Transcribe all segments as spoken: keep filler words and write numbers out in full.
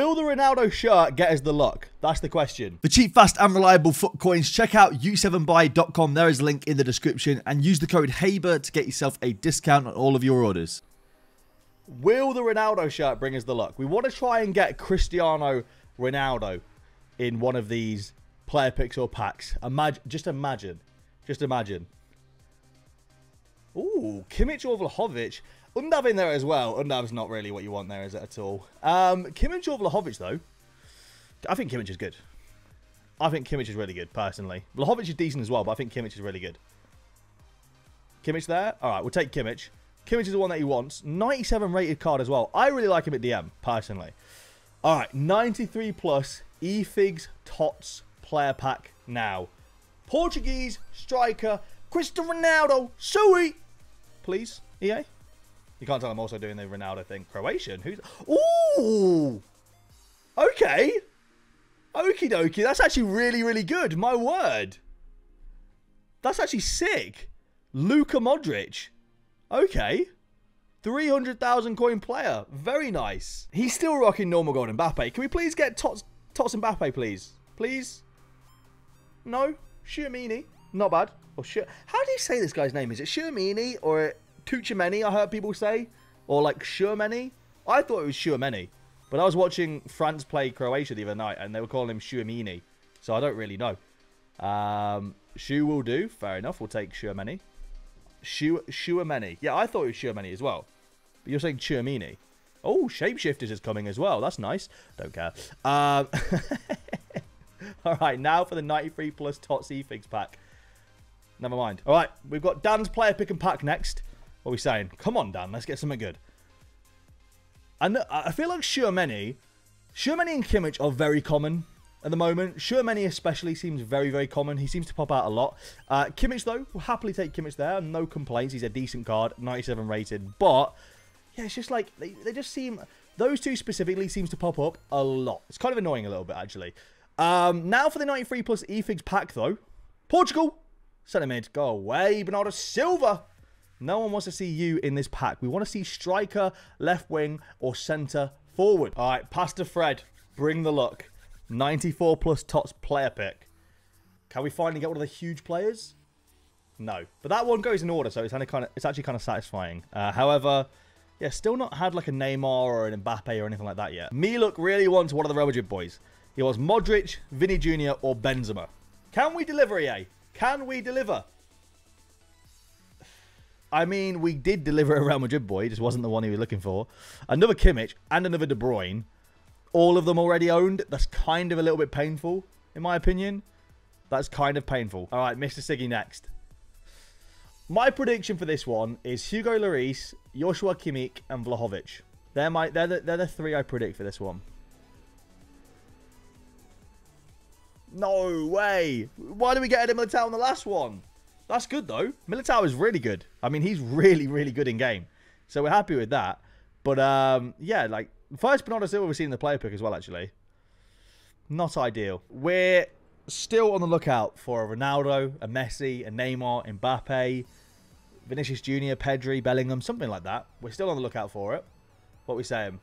Will the Ronaldo shirt get us the luck? That's the question. For cheap, fast, and reliable foot coins, check out u seven buy dot com. There is a link in the description. And use the code HABER to get yourself a discount on all of your orders. Will the Ronaldo shirt bring us the luck? We want to try and get Cristiano Ronaldo in one of these player picks or packs. Imagine, just imagine. Just imagine. Ooh, Kimmich or Vlahovic. Undav in there as well. Undav's not really what you want there, is it, at all? Um, Kimmich or Vlahovic, though? I think Kimmich is good. I think Kimmich is really good, personally. Vlahovic is decent as well, but I think Kimmich is really good. Kimmich there? All right, we'll take Kimmich. Kimmich is the one that he wants. ninety-seven rated card as well. I really like him at D M, personally. All right, ninety-three plus E FIGS TOTS player pack now. Portuguese striker Cristiano Ronaldo. Sui! Please, E A? You can't tell I'm also doing the Ronaldo thing. Croatian? Who's... Ooh! Okay. Okie dokie. That's actually really, really good. My word. That's actually sick. Luka Modric. Okay. three hundred thousand coin player. Very nice. He's still rocking normal gold Mbappe. Can we please get Tots, Tots Mbappe, please? Please? No? Tchouaméni. Not bad. Or Sh How do you say this guy's name? Is it Tchouaméni or... It Tchouaméni, I heard people say, or like Tchouaméni. I thought it was Tchouaméni, but I was watching France play Croatia the other night, and they were calling him Tchouaméni, so I don't really know. Um, Shu will do. Fair enough. We'll take Tchouaméni. Shu Tchouaméni. Yeah, I thought it was Tchouaméni as well, but you're saying Tchouaméni. Oh, Shapeshifters is coming as well. That's nice. Don't care. Um, all right, now for the ninety-three plus T O T S E FIGS pack. Never mind. All right, we've got Dan's player pick and pack next. What are we saying? Come on, Dan. Let's get something good. And I feel like Tchouaméni, Tchouaméni and Kimmich are very common at the moment. Tchouaméni especially seems very, very common. He seems to pop out a lot. Uh, Kimmich, though, will happily take Kimmich there. No complaints. He's a decent card, ninety-seven rated. But, yeah, it's just like, they, they just seem, those two specifically seems to pop up a lot. It's kind of annoying a little bit, actually. Um, now for the ninety-three plus E FIGS pack, though. Portugal. Centre mid. Go away. Bernardo Silva. No one wants to see you in this pack. We want to see striker, left wing, or centre forward. All right, pass to Fred. Bring the luck. ninety-four plus T O T S player pick. Can we finally get one of the huge players? No. But that one goes in order, so it's, kind of, it's actually kind of satisfying. Uh, however, yeah, still not had like a Neymar or an Mbappe or anything like that yet. Miluk really wants one of the Real Madrid boys. He wants Modric, Vinny Junior, or Benzema. Can we deliver, E A? Can we deliver? I mean, we did deliver a Real Madrid boy. Just wasn't the one he was looking for. Another Kimmich and another De Bruyne. All of them already owned. That's kind of a little bit painful, in my opinion. That's kind of painful. All right, Mister Siggy next. My prediction for this one is Hugo Lloris, Joshua Kimmich, and Vlahovic. They're, my, they're, the, they're the three I predict for this one. No way. Why did we get Eder Militao on the last one? That's good, though. Militao is really good. I mean, he's really, really good in game. So we're happy with that. But, um, yeah, like, first Bernardo Silva we've seen the player pick as well, actually. Not ideal. We're still on the lookout for a Ronaldo, a Messi, a Neymar, Mbappe, Vinicius Junior, Pedri, Bellingham, something like that. We're still on the lookout for it. What are we saying?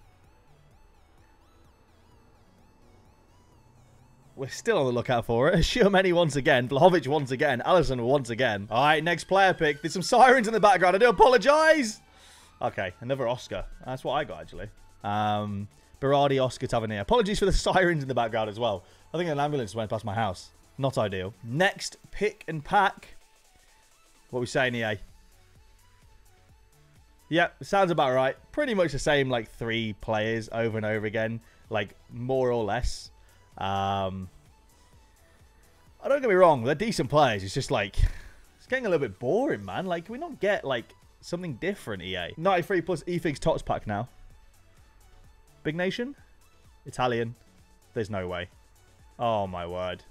We're still on the lookout for it. Tchouaméni once again. Vlahovic once again. Alisson once again. All right, next player pick. There's some sirens in the background. I do apologise. Okay, another Oscar. That's what I got, actually. Um, Berardi, Oscar, Tavernier. Apologies for the sirens in the background as well. I think an ambulance went past my house. Not ideal. Next pick and pack. What are we saying, E A? Yeah, sounds about right. Pretty much the same, like, three players over and over again. Like, more or less. Um, I don't get me wrong, they're decent players. It's just like, it's getting a little bit boring, man. Like, can we not get, like, something different, E A? ninety-three plus E FIGS T O T S pack now. Big nation? Italian. There's no way. Oh, my word.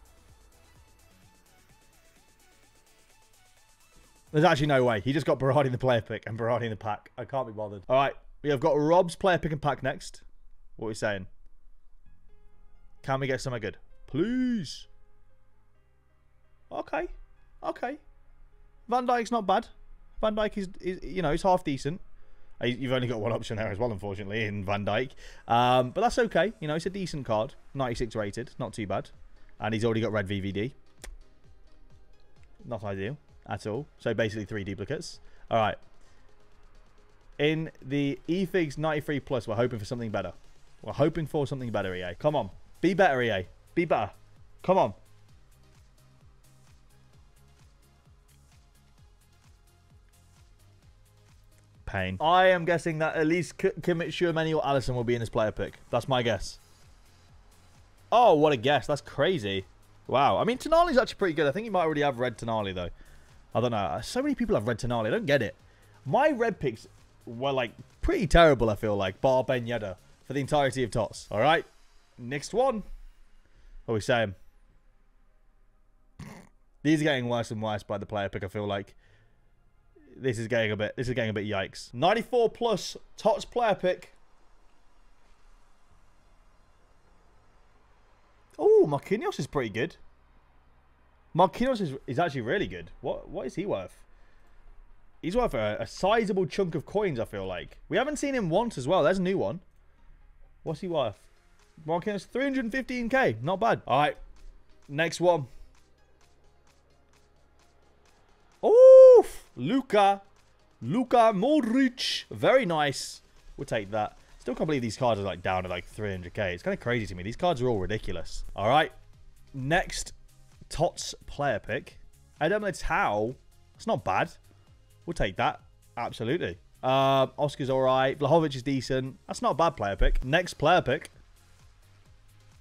There's actually no way. He just got Berardi in the player pick and Berardi in the pack. I can't be bothered. All right, we have got Rob's player pick and pack next. What are we saying? Can we get something good? Please. Okay. Okay. Van Dijk's not bad. Van Dijk is, is you know, he's half decent. You've only got one option there as well, unfortunately, in Van Dijk. Um, but that's okay. You know, it's a decent card. ninety-six rated. Not too bad. And he's already got red V V D. Not ideal at all. So basically three duplicates. All right. In the E FIGS ninety-three plus, we're hoping for something better. We're hoping for something better, E A. Come on. Be better, E A. Be better. Come on. Pain. I am guessing that at least Kimmich, Tchouaméni, or Alisson will be in his player pick. That's my guess. Oh, what a guess. That's crazy. Wow. I mean, Tenali's actually pretty good. I think he might already have red Tenali, though. I don't know. So many people have red Tenali. I don't get it. My red picks were, like, pretty terrible, I feel like, bar Ben Yedder for the entirety of T O T S. All right. Next one. What are we saying? These are getting worse and worse by the player pick, I feel like. This is getting a bit, this is getting a bit yikes. ninety-four plus T O T S player pick. Oh, Marquinhos is pretty good. Marquinhos is, is actually really good. What What is he worth? He's worth a, a sizable chunk of coins, I feel like. We haven't seen him once as well. There's a new one. What's he worth? Marquinhos, three hundred fifteen K. Not bad. All right. Next one. Luka. Luka Modric. Very nice. We'll take that. Still can't believe these cards are like down to like three hundred K. It's kind of crazy to me. These cards are all ridiculous. All right. Next T O T S player pick. Eder Militao. It's not bad. We'll take that. Absolutely. Uh, Oscar's all right. Vlahovic is decent. That's not a bad player pick. Next player pick.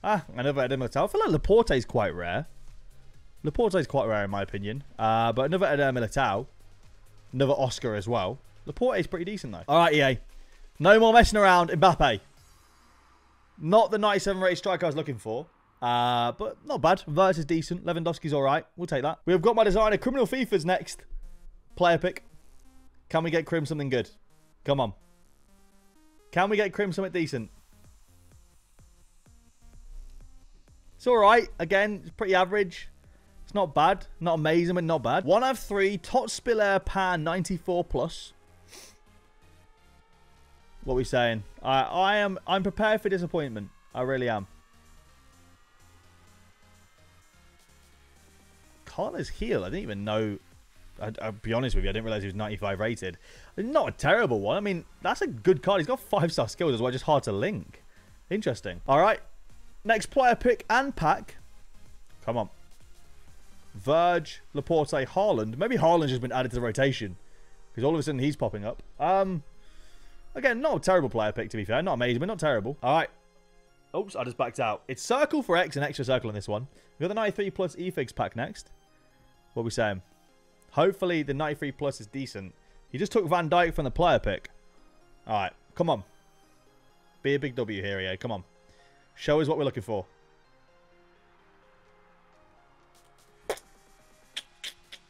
Ah, another Eder Militao. I feel like Laporte is quite rare. Laporte is quite rare in my opinion. Uh, but another Eder Militao. Another Oscar as well. Laporte is pretty decent, though. All right, E A. No more messing around. Mbappe. Not the ninety-seven rated striker I was looking for. Uh, but not bad. Verts is decent. Lewandowski's all right. We'll take that. We've got my designer. Criminal FIFA's next. Player pick. Can we get Crim something good? Come on. Can we get Crim something decent? It's all right. Again, it's pretty average. It's not bad. Not amazing, but not bad. One of three. T O T S Spillair Pan ninety-four plus. What are we saying? I I am I'm prepared for disappointment. I really am. Carla's heel. I didn't even know. I, I'll be honest with you. I didn't realize he was ninety-five rated. Not a terrible one. I mean, that's a good card. He's got five star skills as well. Just hard to link. Interesting. All right. Next player pick and pack. Come on. Verge, Laporte, Haaland. Maybe Haaland's just been added to the rotation because all of a sudden he's popping up. Um, again, not a terrible player pick, to be fair. Not amazing, but not terrible. All right. Oops, I just backed out. It's circle for X and extra circle in this one. We've got the ninety-three plus E FIGS pack next. What are we saying? Hopefully the ninety-three plus is decent. He just took Van Dijk from the player pick. All right, come on. Be a big W here, E A. Come on. Show us what we're looking for.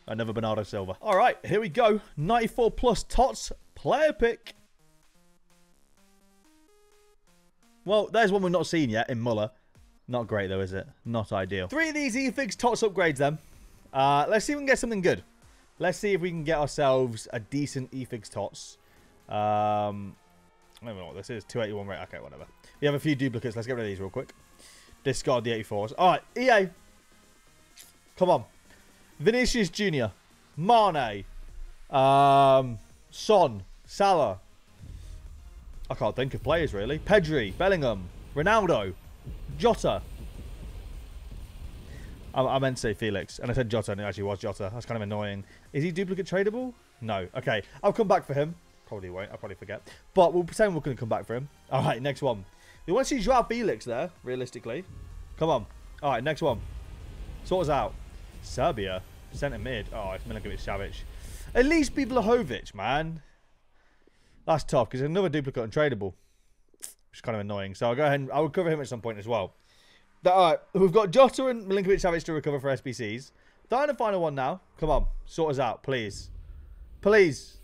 Another Bernardo Silva. All right, here we go. ninety-four plus T O T S player pick. Well, there's one we've not seen yet in Muller. Not great, though, is it? Not ideal. Three of these E FIGS T O T S upgrades, then. Uh, let's see if we can get something good. Let's see if we can get ourselves a decent E FIGS T O T S. Um, I don't know what this is. two eighty-one rate. Okay, whatever. We have a few duplicates. Let's get rid of these real quick. Discard the eighty-fours. All right, E A. Come on. Vinicius Junior, Mane, um, Son, Salah. I can't think of players, really. Pedri, Bellingham, Ronaldo, Jota. I, I meant to say Felix, and I said Jota, and it actually was Jota. That's kind of annoying. Is he duplicate tradable? No. Okay, I'll come back for him. Probably won't. I'll probably forget. But we'll pretend we're going to come back for him. All right, next one. You want to see Joao Felix there, realistically. Come on. All right, next one. Sort us out. Serbia, centre mid. Oh, it's Milinkovic-Savic. At least be Vlahovic, man. That's tough because another duplicate and tradable, which is kind of annoying. So I'll go ahead and I'll cover him at some point as well. But, all right, we've got Jota and Milinkovic-Savic to recover for S B Cs. Down to final one now. Come on, sort us out, please, please.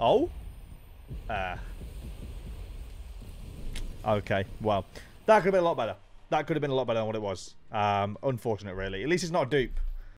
Oh, ah. Uh. Okay. Well, that could have been a lot better. That could have been a lot better than what it was. Um, unfortunate, really. At least it's not a dupe.